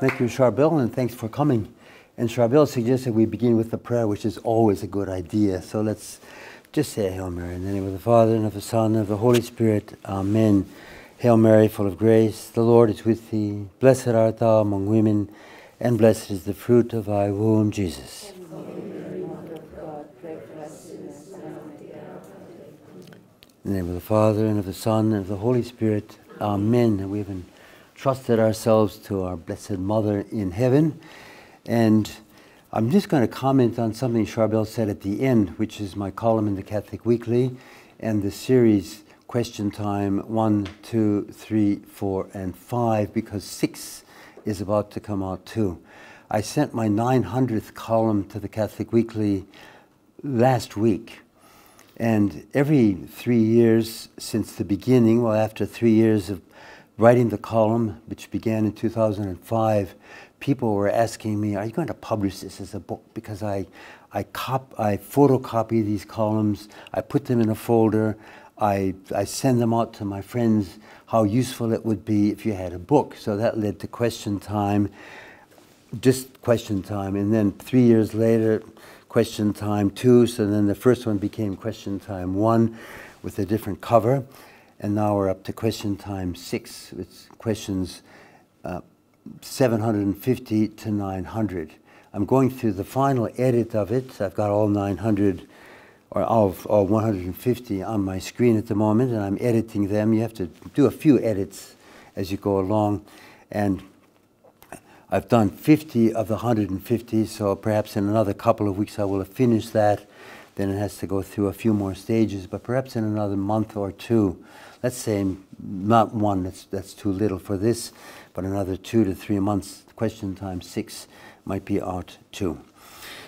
Thank you, Charbel, and thanks for coming. And Charbel suggested we begin with the prayer, which is always a good idea. So let's just say Hail Mary. In the name of the Father, and of the Son, and of the Holy Spirit. Amen. Hail Mary, full of grace, the Lord is with thee. Blessed art thou among women, and blessed is the fruit of thy womb, Jesus. In the name of the Father, and of the Son, and of the Holy Spirit. Amen. We have entrusted ourselves to our Blessed Mother in heaven. And I'm just going to comment on something Charbel said at the end, which is my column in the Catholic Weekly, and the series Question Time 1, 2, 3, 4, and 5, because 6 is about to come out too. I sent my 900th column to the Catholic Weekly last week. And every 3 years since the beginning, well, after 3 years of writing the column, which began in 2005, people were asking me, are you going to publish this as a book? Because I photocopy these columns, I put them in a folder, I send them out to my friends, how useful it would be if you had a book. So that led to Question Time, just Question Time. And then 3 years later, Question Time 2, so then the first one became Question Time 1 with a different cover, and now we're up to Question Time 6, which questions 750 to 900. I'm going through the final edit of it. I've got all 900, or all 150 on my screen at the moment, and I'm editing them. You have to do a few edits as you go along, and I've done 50 of the 150, so perhaps in another couple of weeks I will have finished that. Then it has to go through a few more stages, but perhaps in another month or two, let's say not one, that's too little for this, but another 2 to 3 months, Question Time 6 might be out too.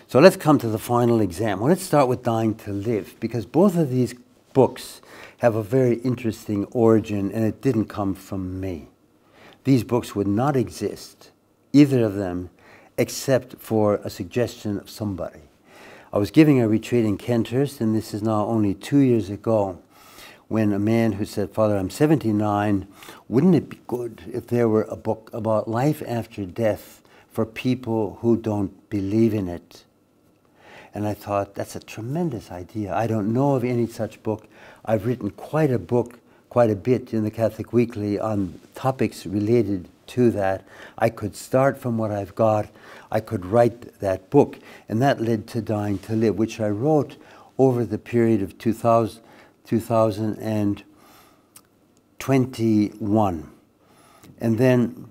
So let's come to the final exam. Well, let's start with Dying to Live, because both of these books have a very interesting origin, and it didn't come from me. These books would not exist, either of them, except for a suggestion of somebody. I was giving a retreat in Kenthurst, and this is now only 2 years ago, when a man who said, Father, I'm 79, wouldn't it be good if there were a book about life after death for people who don't believe in it? And I thought, that's a tremendous idea. I don't know of any such book. I've written quite a bit in the Catholic Weekly on topics related to that. I could start from what I've got. I could write that book. And that led to Dying to Live, which I wrote over the period of 2021. And then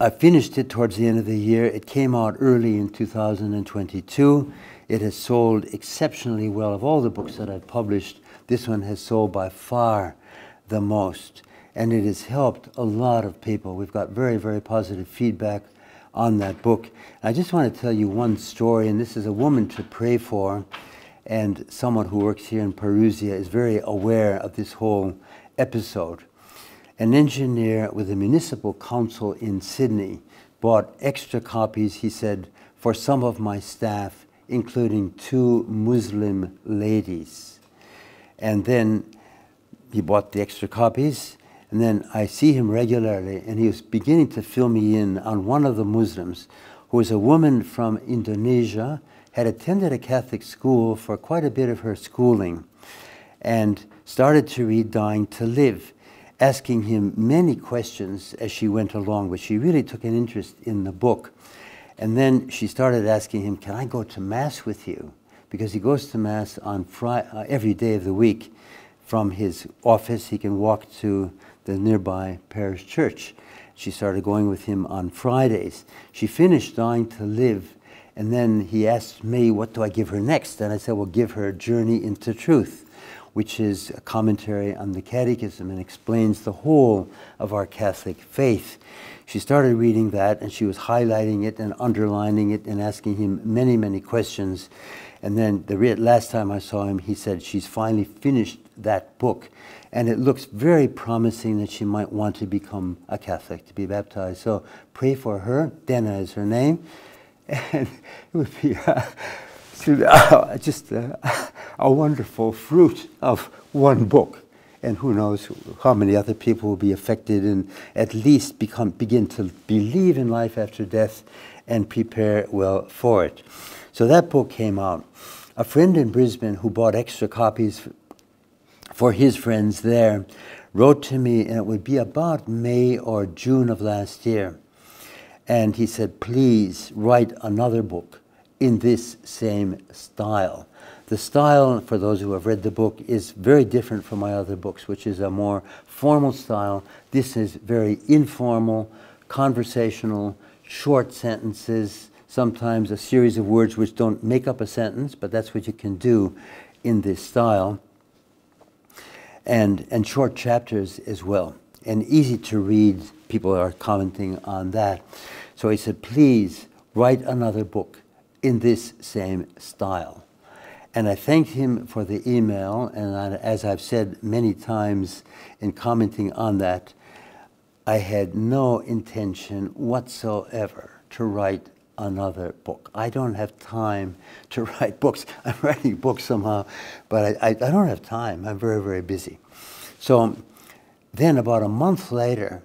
I finished it towards the end of the year. It came out early in 2022. It has sold exceptionally well. Of all the books that I've published, this one has sold by far the most. And it has helped a lot of people. We've got very, very positive feedback on that book. And I just want to tell you one story, and this is a woman to pray for, and someone who works here in Perusia is very aware of this whole episode. An engineer with the municipal council in Sydney bought extra copies, he said, for some of my staff, including 2 Muslim ladies. And then he bought the extra copies. And then I see him regularly, and he was beginning to fill me in on one of the Muslims, who is a woman from Indonesia, had attended a Catholic school for quite a bit of her schooling, and started to read Dying to Live, asking him many questions as she went along, but she really took an interest in the book. And then she started asking him, can I go to Mass with you? Because he goes to Mass on every day of the week. From his office, he can walk to the nearby parish church. She started going with him on Fridays. She finished Dying to Live, and then he asked me, what do I give her next? And I said, well, give her Journey into Truth, which is a commentary on the Catechism and explains the whole of our Catholic faith. She started reading that, and she was highlighting it and underlining it and asking him many, many questions. And then the last time I saw him, he said, she's finally finished that book, and it looks very promising that she might want to become a Catholic, to be baptized. So pray for her. Dana is her name. And it would be just a wonderful fruit of one book. and who knows how many other people will be affected and at least begin to believe in life after death and prepare well for it. So that book came out. A friend in Brisbane who bought extra copies for his friends there wrote to me, and it would be about May or June of last year. And he said, please write another book in this same style. The style, for those who have read the book, is very different from my other books, which is a more formal style. This is very informal, conversational, short sentences, sometimes a series of words which don't make up a sentence, but that's what you can do in this style. And short chapters as well, and easy to read. People are commenting on that. So he said, please write another book in this same style. And I thanked him for the email, and as I've said many times in commenting on that, I had no intention whatsoever to write another book. I don't have time to write books. I'm writing books somehow, but I don't have time. I'm very, very busy. So then about a month later,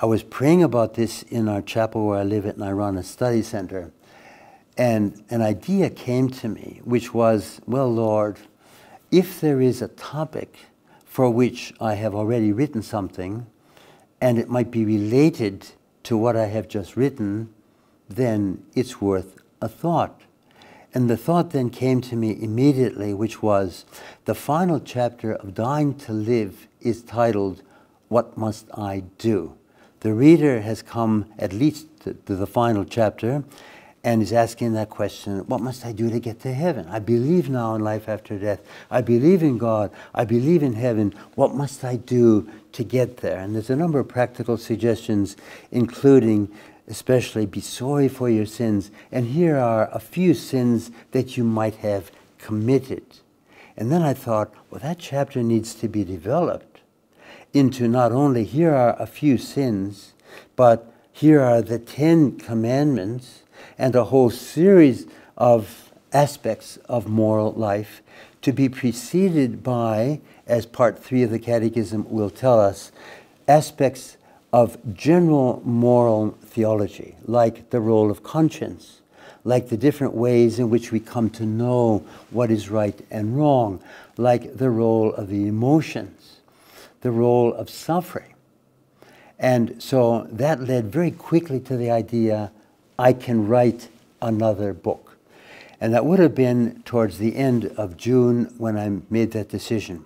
I was praying about this in our chapel where I live at, and I run a study center, and an idea came to me, which was, well, Lord, if there is a topic for which I have already written something, and it might be related to what I have just written, then it's worth a thought. And the thought then came to me immediately, which was, the final chapter of Dying to Live is titled, What Must I Do? The reader has come at least to the final chapter and is asking that question, what must I do to get to heaven? I believe now in life after death. I believe in God. I believe in heaven. What must I do to get there? And there's a number of practical suggestions, including especially be sorry for your sins. And here are a few sins that you might have committed. And then I thought, well, that chapter needs to be developed into not only here are a few sins, but here are the 10 Commandments and a whole series of aspects of moral life to be preceded by, as part 3 of the Catechism will tell us, aspects of general moral theology, like the role of conscience, like the different ways in which we come to know what is right and wrong, like the role of the emotions, the role of suffering. And so that led very quickly to the idea, I can write another book. And that would have been towards the end of June when I made that decision.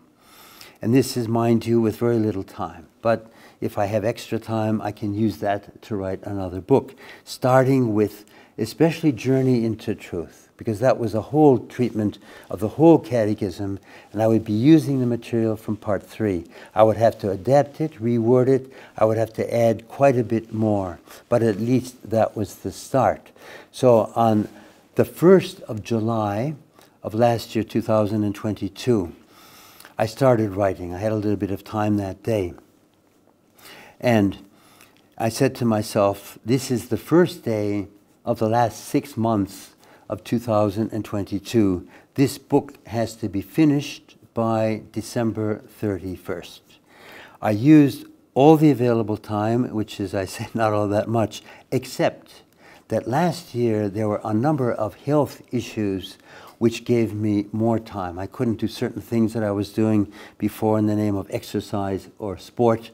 And this is, mind you, with very little time. But if I have extra time, I can use that to write another book, starting with especially Journey into Truth, because that was a whole treatment of the whole Catechism, and I would be using the material from part 3. I would have to adapt it, reword it, I would have to add quite a bit more, but at least that was the start. So on the 1st of July of last year, 2022, I started writing. I had a little bit of time that day. And I said to myself, this is the first day of the last 6 months of 2022. This book has to be finished by December 31st. I used all the available time, which is, I said, not all that much, except that last year there were a number of health issues which gave me more time. I couldn't do certain things that I was doing before in the name of exercise or sport,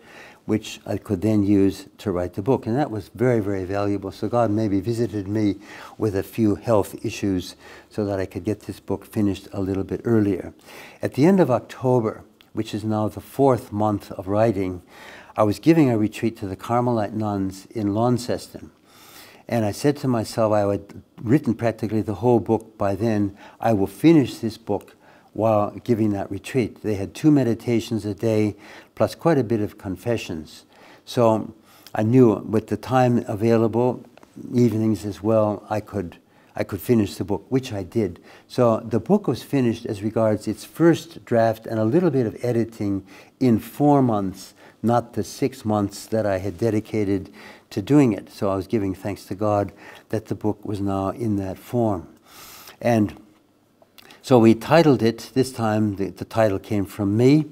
which I could then use to write the book. And that was very, very valuable. So God maybe visited me with a few health issues so that I could get this book finished a little bit earlier. At the end of October, which is now the 4th month of writing, I was giving a retreat to the Carmelite nuns in Launceston. And I said to myself, I had written practically the whole book by then. I will finish this book while giving that retreat. They had 2 meditations a day, plus quite a bit of confessions. So I knew with the time available, evenings as well, I could finish the book, which I did. So the book was finished as regards its first draft and a little bit of editing in 4 months, not the 6 months that I had dedicated to doing it. So I was giving thanks to God that the book was now in that form. And so we titled it, this time the title came from me,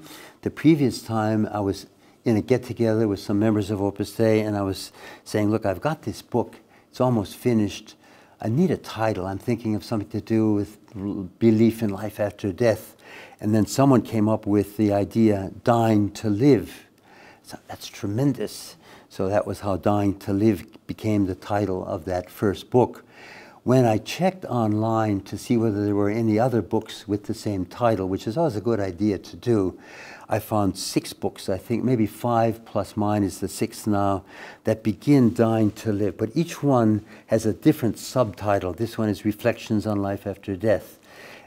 the previous time I was in a get-together with some members of Opus Dei, and I was saying, look, I've got this book. It's almost finished. I need a title. I'm thinking of something to do with belief in life after death. And then someone came up with the idea, Dying to Live. So that's tremendous. So that was how Dying to Live became the title of that first book. When I checked online to see whether there were any other books with the same title, which is always a good idea to do, I found 6 books, I think, maybe 5 plus mine is the 6th now, that begin Dying to Live. But each one has a different subtitle. This one is Reflections on Life After Death,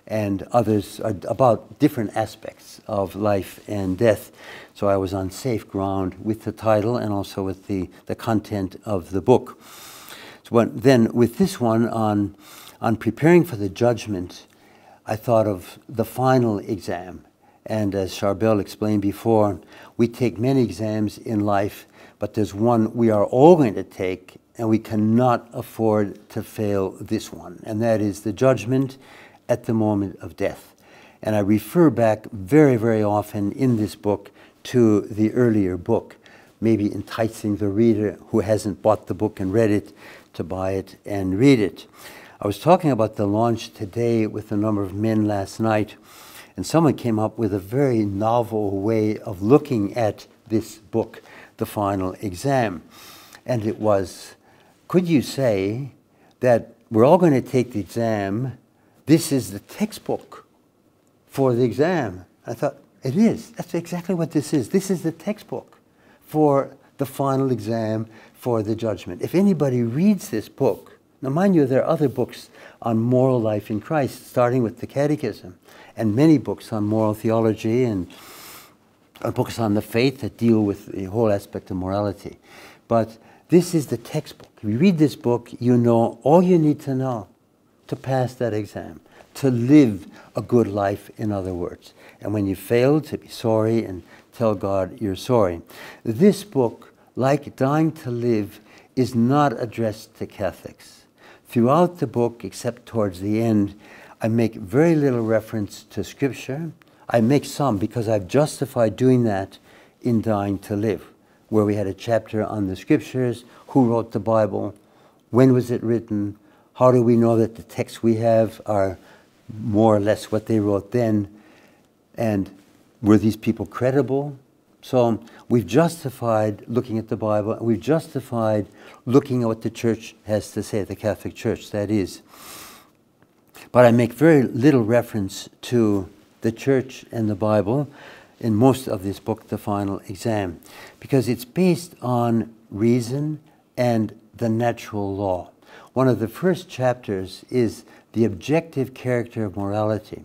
and others are about different aspects of life and death. So I was on safe ground with the title and also with the content of the book. But then with this one on preparing for the judgment, I thought of the final exam. And as Charbel explained before, we take many exams in life, but there's one we are all going to take, and we cannot afford to fail this one. And that is the judgment at the moment of death. And I refer back very, very often in this book to the earlier book, maybe enticing the reader who hasn't bought the book and read it to buy it and read it. I was talking about the launch today with a number of men last night, and someone came up with a very novel way of looking at this book, The Final Exam. And it was, could you say that we're all going to take the exam? This is the textbook for the exam. I thought, it is. That's exactly what this is. This is the textbook for the final exam, for the judgment. If anybody reads this book, now mind you, there are other books on moral life in Christ, starting with the Catechism, and many books on moral theology and books on the faith that deal with the whole aspect of morality. But this is the textbook. If you read this book, you know all you need to know to pass that exam, to live a good life, in other words. And when you fail, to be sorry and tell God you're sorry. This book, like Dying to Live, is not addressed to Catholics. Throughout the book, except towards the end, I make very little reference to Scripture. I make some because I've justified doing that in Dying to Live, where we had a chapter on the Scriptures, who wrote the Bible, when was it written, how do we know that the texts we have are more or less what they wrote then, and were these people credible? So we've justified looking at the Bible, and we've justified looking at what the Church has to say, the Catholic Church, that is. But I make very little reference to the Church and the Bible in most of this book, The Final Exam, because it's based on reason and the natural law. One of the first chapters is the objective character of morality,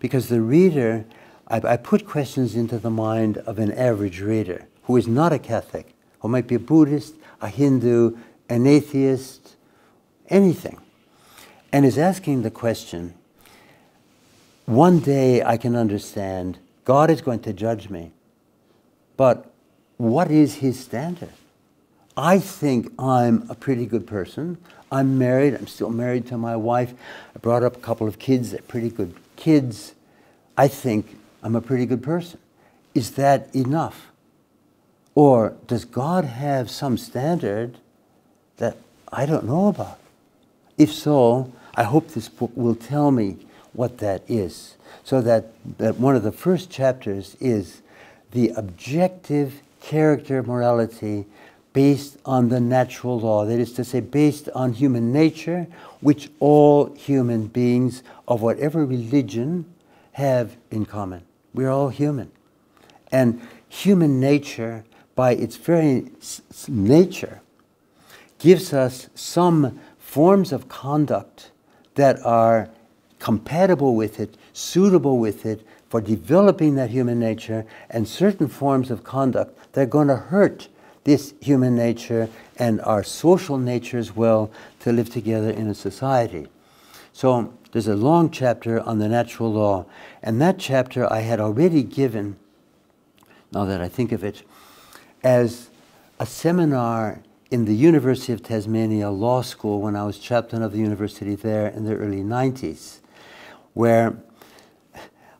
because the reader, I put questions into the mind of an average reader who is not a Catholic, who might be a Buddhist, a Hindu, an atheist, anything, and is asking the question, one day I can understand God is going to judge me, but what is his standard? I think I'm a pretty good person. I'm married. I'm still married to my wife. I brought up a couple of kids. They're pretty good kids. I think I'm a pretty good person. Is that enough? Or does God have some standard that I don't know about? If so, I hope this book will tell me what that is. So that one of the first chapters is the objective character of morality based on the natural law, that is to say, based on human nature, which all human beings of whatever religion have in common. We're all human. And human nature, by its very nature, gives us some forms of conduct that are compatible with it, suitable with it, for developing that human nature, and certain forms of conduct that are going to hurt this human nature and our social nature as well to live together in a society. So there's a long chapter on the natural law, and that chapter I had already given, now that I think of it, as a seminar in the University of Tasmania Law School when I was chaplain of the university there in the early 90s, where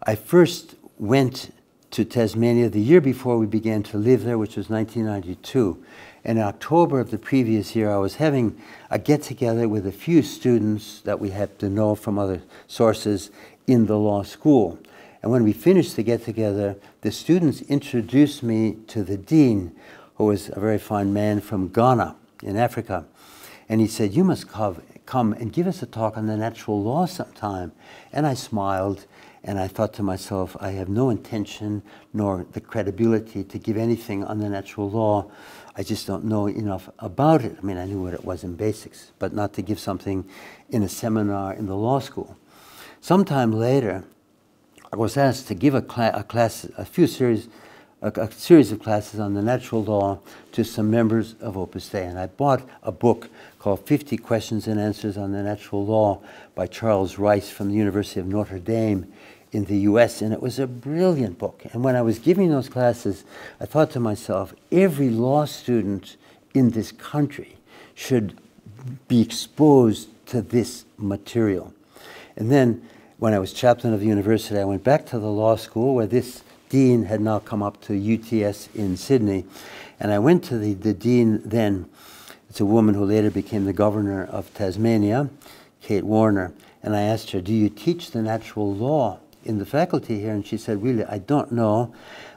I first went to Tasmania the year before we began to live there, which was 1992. In October of the previous year, I was having a get-together with a few students that we had to know from other sources in the law school. And when we finished the get-together, the students introduced me to the dean, who was a very fine man from Ghana in Africa. And he said, "You must come and give us a talk on the natural law sometime." And I smiled, and I thought to myself, I have no intention nor the credibility to give anything on the natural law. I just don't know enough about it. I mean, I knew what it was in basics, but not to give something in a seminar in the law school. Sometime later, I was asked to give a series of classes on the natural law to some members of Opus Dei. And I bought a book called 50 Questions and Answers on the Natural Law by Charles Rice from the University of Notre Dame in the US, and it was a brilliant book. And when I was giving those classes, I thought to myself, every law student in this country should be exposed to this material. And then when I was chaplain of the university, I went back to the law school where this dean had now come up to UTS in Sydney. And I went to the dean then, it's a woman who later became the governor of Tasmania, Kate Warner, and I asked her, "Do you teach the natural law in the faculty here?" And she said, "Really, I don't know,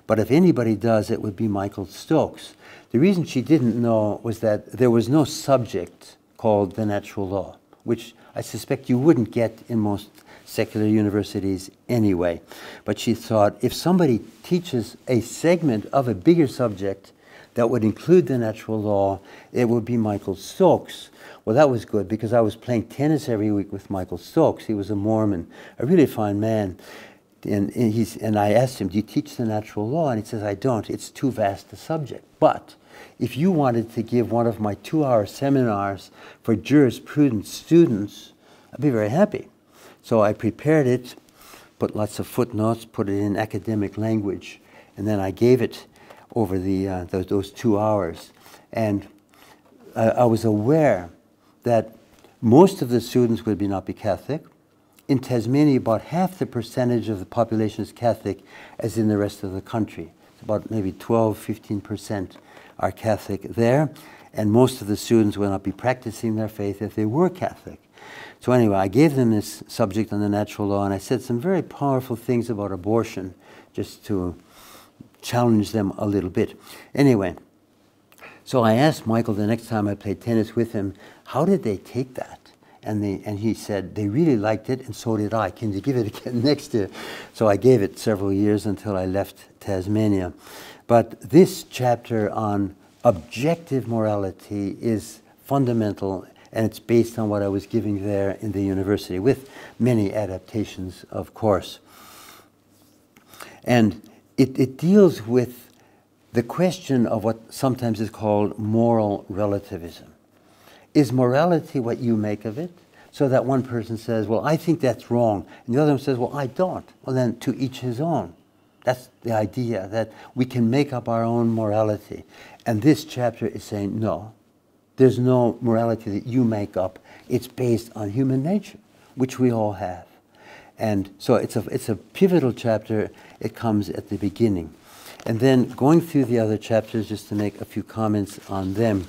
but if anybody does, it would be Michael Stokes." The reason she didn't know was that there was no subject called the natural law, which I suspect you wouldn't get in most secular universities anyway. But she thought, if somebody teaches a segment of a bigger subject that would include the natural law, it would be Michael Stokes. Well, that was good, because I was playing tennis every week with Michael Stokes. He was a Mormon, a really fine man. And I asked him, "Do you teach the natural law?" And he says, "I don't. It's too vast a subject. But if you wanted to give one of my 2-hour seminars for jurisprudence students, I'd be very happy." So I prepared it, put lots of footnotes, put it in academic language, and then I gave it over those 2 hours. And I was aware that most of the students would not be Catholic. In Tasmania, about half the percentage of the population is Catholic as in the rest of the country. It's about maybe 12–15% are Catholic there. And most of the students would not be practicing their faith if they were Catholic. So anyway, I gave them this subject on the natural law, and I said some very powerful things about abortion, just to challenge them a little bit. Anyway, so I asked Michael the next time I played tennis with him, how did they take that? And he said, "They really liked it, and so did I. Can you give it again next year?" So I gave it several years until I left Tasmania. But this chapter on objective morality is fundamental, and it's based on what I was giving there in the university, with many adaptations, of course. And it deals with the question of what sometimes is called moral relativism. Is morality what you make of it? So that one person says, "Well, I think that's wrong," and the other one says, "Well, I don't." Well, then to each his own. That's the idea, that we can make up our own morality. And this chapter is saying, no, there's no morality that you make up. It's based on human nature, which we all have. And so it's a pivotal chapter. It comes at the beginning. And then going through the other chapters, just to make a few comments on them.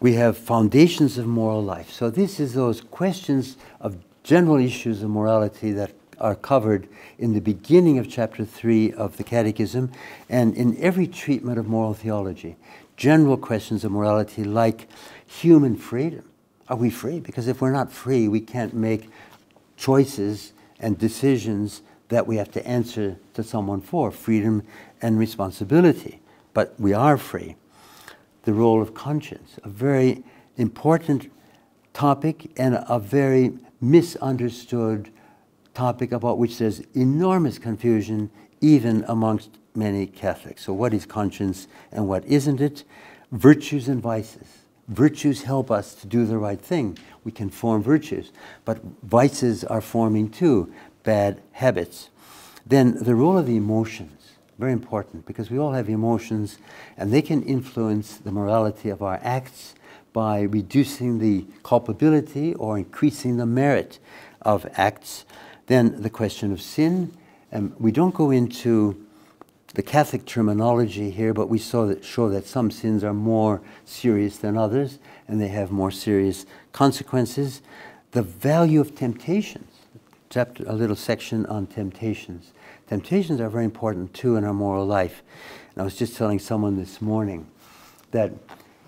We have foundations of moral life. So this is those questions of general issues of morality that are covered in the beginning of chapter 3 of the Catechism, and in every treatment of moral theology. General questions of morality like human freedom. Are we free? Because if we're not free, we can't make choices and decisions that we have to answer to someone for. Freedom and responsibility. But we are free. The role of conscience, a very important topic and a very misunderstood topic about which there's enormous confusion even amongst many Catholics. So what is conscience and what isn't it? Virtues and vices. Virtues help us to do the right thing. We can form virtues, but vices are forming too, bad habits. Then the role of the emotions, very important, because we all have emotions and they can influence the morality of our acts by reducing the culpability or increasing the merit of acts. Then the question of sin, We don't go into the Catholic terminology here, but we show that some sins are more serious than others, and they have more serious consequences. The value of temptations, chapter, a little section on temptations. Temptations are very important, too, in our moral life. And I was just telling someone this morning that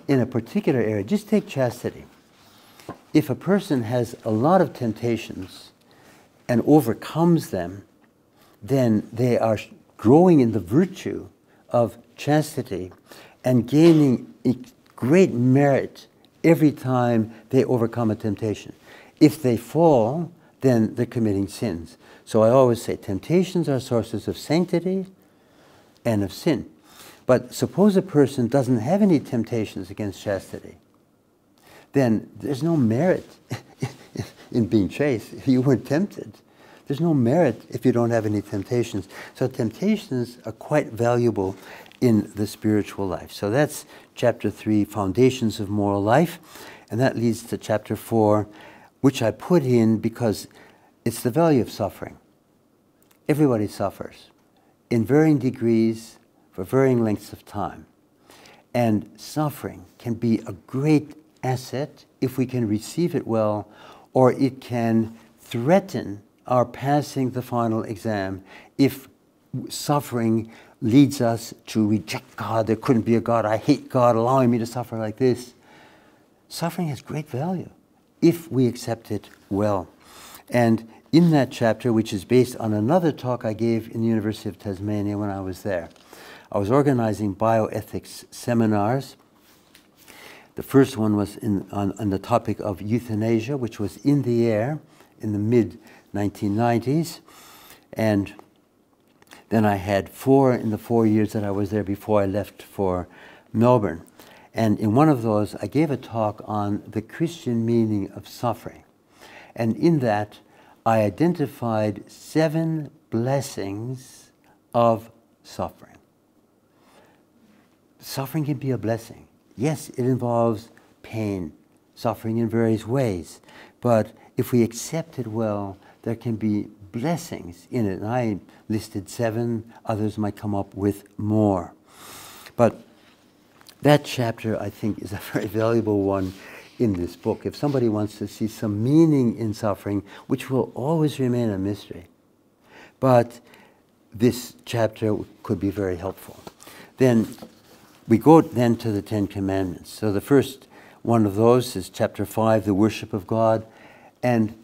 in a particular area, just take chastity. If a person has a lot of temptations and overcomes them, then they are growing in the virtue of chastity and gaining great merit every time they overcome a temptation. If they fall, then they're committing sins. So I always say temptations are sources of sanctity and of sin. But suppose a person doesn't have any temptations against chastity, then there's no merit in being chaste. You weren't tempted. There's no merit if you don't have any temptations. So temptations are quite valuable in the spiritual life. So that's chapter 3, Foundations of Moral Life. And that leads to chapter 4, which I put in because it's the value of suffering. Everybody suffers in varying degrees for varying lengths of time. And suffering can be a great asset if we can receive it well, or it can threaten our passing the final exam if suffering leads us to reject God. There couldn't be a God. I hate God allowing me to suffer like this. Suffering has great value if we accept it well. And in that chapter, which is based on another talk I gave in the University of Tasmania when I was there, I was organizing bioethics seminars. The first one was on the topic of euthanasia, which was in the air in the mid-1990s. And then I had four in the 4 years that I was there before I left for Melbourne. And in one of those, I gave a talk on the Christian meaning of suffering. And in that, I identified 7 blessings of suffering. Suffering can be a blessing. Yes, it involves pain, suffering in various ways. But if we accept it well, there can be blessings in it. And I listed 7. Others might come up with more. But that chapter, I think, is a very valuable one in this book. If somebody wants to see some meaning in suffering, which will always remain a mystery, but this chapter could be very helpful. Then we go then to the 10 Commandments. So the first one of those is chapter 5, the worship of God. And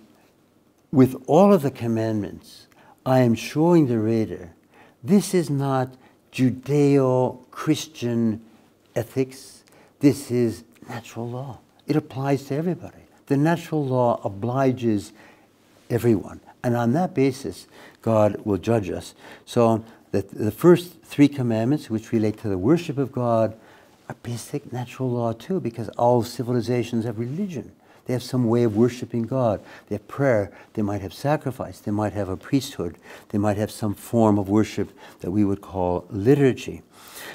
with all of the commandments, I am showing the reader, this is not Judeo-Christian ethics. This is natural law. It applies to everybody. The natural law obliges everyone. And on that basis, God will judge us. So the first 3 commandments, which relate to the worship of God, are basic natural law too, because all civilizations have religion. They have some way of worshiping God. They have prayer. They might have sacrifice. They might have a priesthood. They might have some form of worship that we would call liturgy.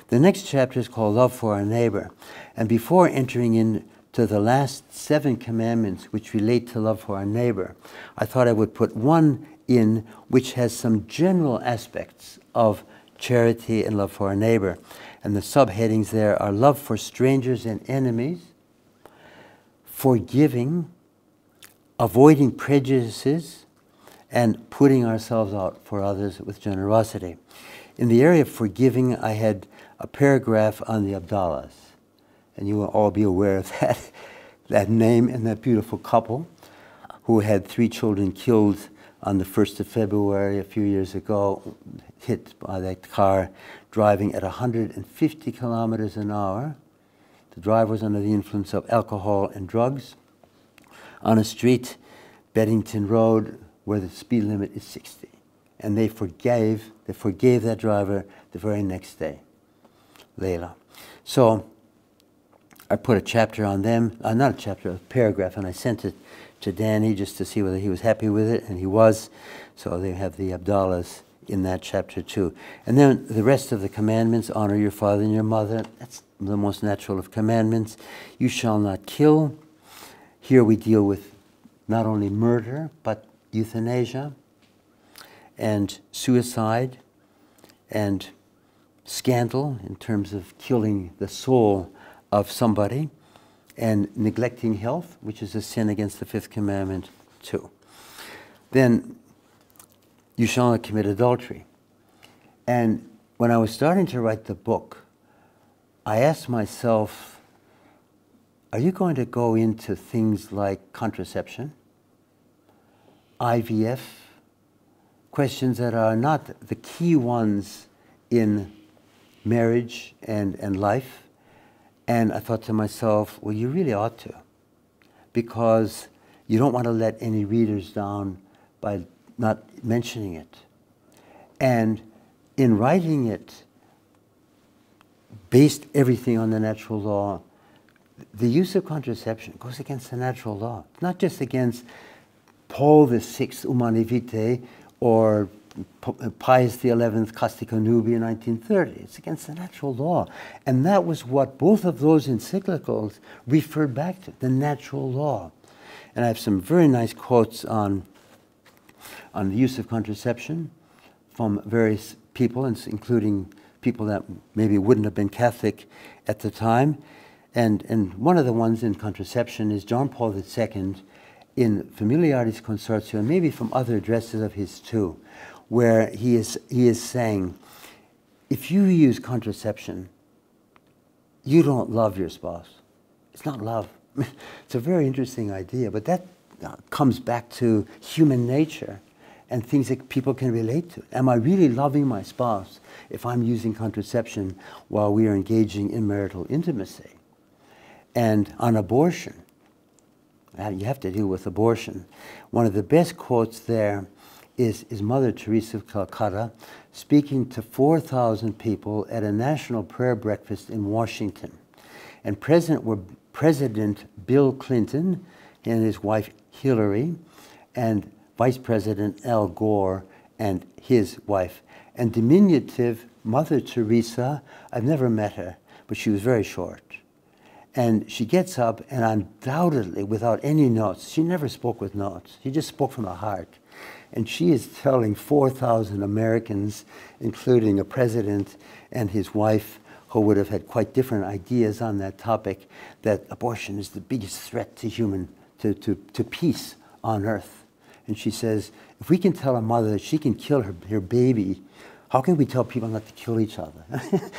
The next chapter is called Love for Our Neighbor. And before entering in to the last 7 commandments which relate to love for our neighbor, I thought I would put one in which has some general aspects of charity and love for our neighbor. And the subheadings there are love for strangers and enemies, forgiving, avoiding prejudices, and putting ourselves out for others with generosity. In the area of forgiving, I had a paragraph on the Abdallahs. And you will all be aware of that, that name and that beautiful couple who had 3 children killed on the 1st of February a few years ago, hit by that car driving at 150 kilometers an hour. The driver was under the influence of alcohol and drugs on a street, Beddington Road, where the speed limit is 60. And they forgave that driver the very next day, Layla. So I put a chapter on them, not a chapter, a paragraph, and I sent it to Danny just to see whether he was happy with it, and he was. So they have the Abdallahs in that chapter too. And then the rest of the commandments, honor your father and your mother, that's the most natural of commandments. You shall not kill. Here we deal with not only murder, but euthanasia. and suicide and scandal in terms of killing the soul of somebody, and neglecting health, which is a sin against the fifth commandment too. Then you shall not commit adultery. And when I was starting to write the book, I asked myself, are you going to go into things like contraception, IVF, questions that are not the key ones in marriage and life? And I thought to myself, well, you really ought to, because you don't want to let any readers down by not mentioning it. And in writing it, based everything on the natural law, the use of contraception goes against the natural law, not just against Paul VI, Humanae Vitae, or Pius XI, Casti Connubii in 1930. It's against the natural law. And that was what both of those encyclicals referred back to, the natural law. And I have some very nice quotes on the use of contraception from various people, including people that maybe wouldn't have been Catholic at the time. And one of the ones in contraception is John Paul II in Familiaris Consortio, and maybe from other addresses of his too, where he is saying, if you use contraception, you don't love your spouse. It's not love. It's a very interesting idea, but that comes back to human nature and things that people can relate to. Am I really loving my spouse if I'm using contraception while we are engaging in marital intimacy? And on abortion, you have to deal with abortion. One of the best quotes there is Mother Teresa of Calcutta speaking to 4,000 people at a national prayer breakfast in Washington. And present were President Bill Clinton and his wife Hillary, and Vice President Al Gore and his wife. And diminutive Mother Teresa, I've never met her, but she was very short. And she gets up, and undoubtedly, without any notes, she never spoke with notes, she just spoke from her heart. And she is telling 4,000 Americans, including a president and his wife, who would have had quite different ideas on that topic, that abortion is the biggest threat to to peace on earth. And she says, if we can tell a mother that she can kill her baby, how can we tell people not to kill each other?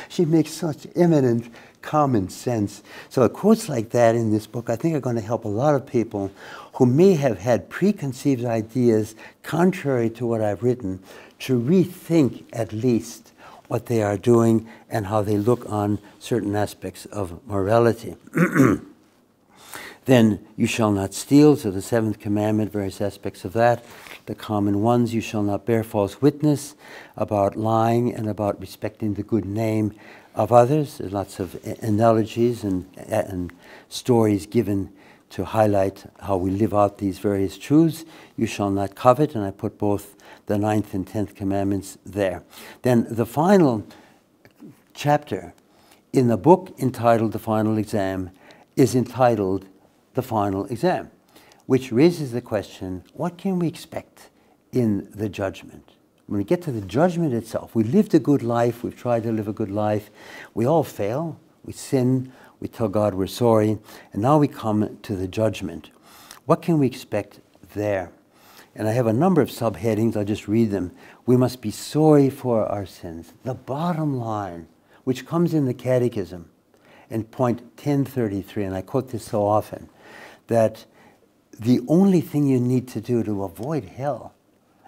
She makes such eminent common sense. So quotes like that in this book, I think, are going to help a lot of people who may have had preconceived ideas contrary to what I've written to rethink at least what they are doing and how they look on certain aspects of morality. Then you shall not steal, so the seventh commandment, various aspects of that. The common ones, you shall not bear false witness, about lying and about respecting the good name of others. There's lots of analogies and stories given to highlight how we live out these various truths. You shall not covet, and I put both the 9th and 10th commandments there. Then the final chapter in the book entitled The Final Exam is entitled The Final Exam, which raises the question, what can we expect in the judgment? When we get to the judgment itself, we lived a good life, we've tried to live a good life, we all fail, we sin, we tell God we're sorry, and now we come to the judgment. What can we expect there? And I have a number of subheadings, I'll just read them. We must be sorry for our sins. The bottom line, which comes in the Catechism, in point 1033, and I quote this so often, that the only thing you need to do to avoid hell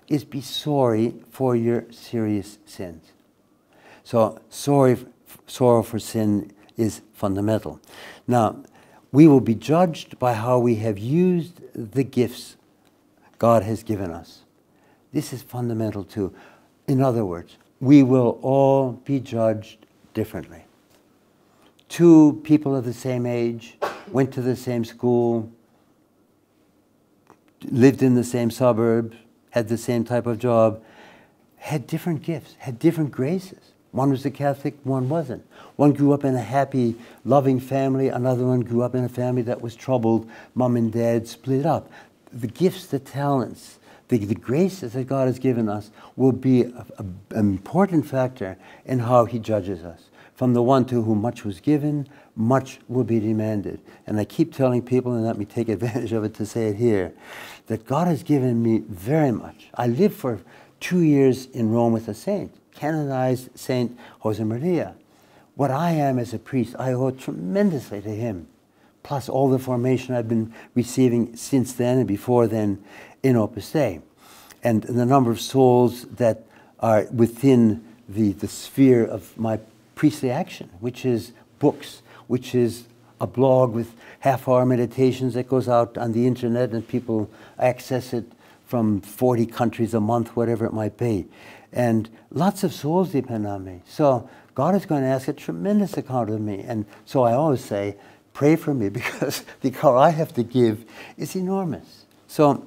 is be sorry for your serious sins. So sorrow for sin is fundamental. Now, we will be judged by how we have used the gifts God has given us. This is fundamental too. In other words, we will all be judged differently. Two people of the same age, went to the same school, lived in the same suburb, had the same type of job, had different gifts, had different graces. One was a Catholic, one wasn't. One grew up in a happy, loving family, another one grew up in a family that was troubled, mom and dad split up. The gifts, the talents, the graces that God has given us will be an important factor in how he judges us. From the one to whom much was given, much will be demanded. And I keep telling people, and let me take advantage of it to say it here, that God has given me very much. I lived for 2 years in Rome with a saint, canonized Saint Josemaria. What I am as a priest, I owe tremendously to him, plus all the formation I've been receiving since then and before then in Opus Dei, and the number of souls that are within the sphere of my priestly action, which is books, which is a blog with half-hour meditations that goes out on the internet and people access it from 40 countries a month, whatever it might be. And lots of souls depend on me. So God is going to ask a tremendous account of me. And so I always say, pray for me, because the account I have to give is enormous. So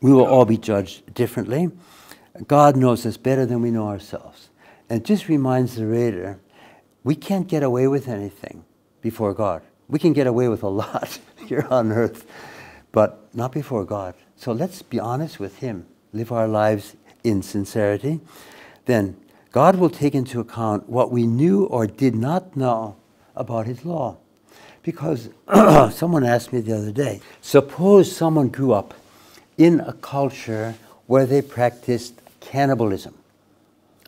we will all be judged differently. God knows us better than we know ourselves. And it just reminds the reader, we can't get away with anything before God. We can get away with a lot here on earth, but not before God. So let's be honest with him, live our lives in sincerity. Then God will take into account what we knew or did not know about his law. Because someone asked me the other day, suppose someone grew up in a culture where they practiced cannibalism.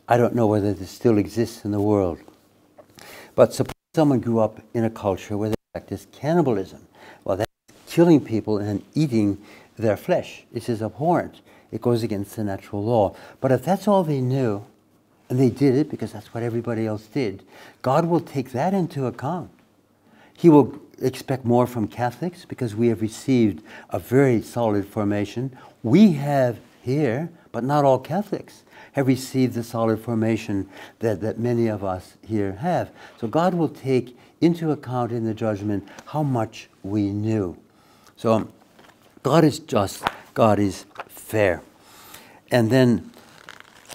I don't know whether this still exists in the world, but suppose someone grew up in a culture where they practiced cannibalism. Well, that's killing people and eating their flesh. This is abhorrent. It goes against the natural law. But if that's all they knew, and they did it because that's what everybody else did, God will take that into account. He will expect more from Catholics because we have received a very solid formation. We have here, but not all Catholics have received the solid formation that many of us here have. So God will take into account in the judgment how much we knew. So God is just, God is fair. And then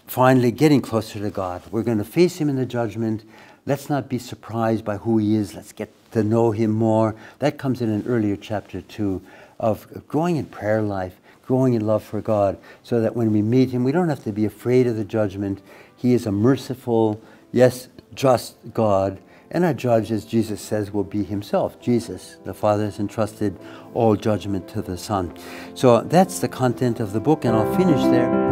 finally, getting closer to God. We're going to face him in the judgment. Let's not be surprised by who he is. Let's get to know him more. That comes in an earlier chapter, too, of growing in prayer life, growing in love for God, so that when we meet him, we don't have to be afraid of the judgment. He is a merciful, yes, just God. And our judge, as Jesus says, will be himself. Jesus, the Father, has entrusted all judgment to the Son. So that's the content of the book, and I'll finish there.